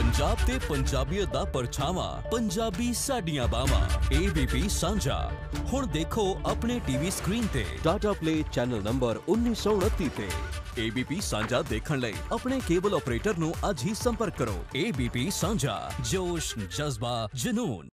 पंजाब ते पंजाबियत दा परछावां, पंजाबी साडियां बावां। एबीपी सांझा हुण देखो अपने टीवी स्क्रीन ते टाटा प्ले चैनल नंबर 1929 ते। एबीपी सांझा देखण लई अपने केबल ऑपरेटर नु आज ही संपर्क करो। एबीपी सांझा, जोश जज्बा जुनून।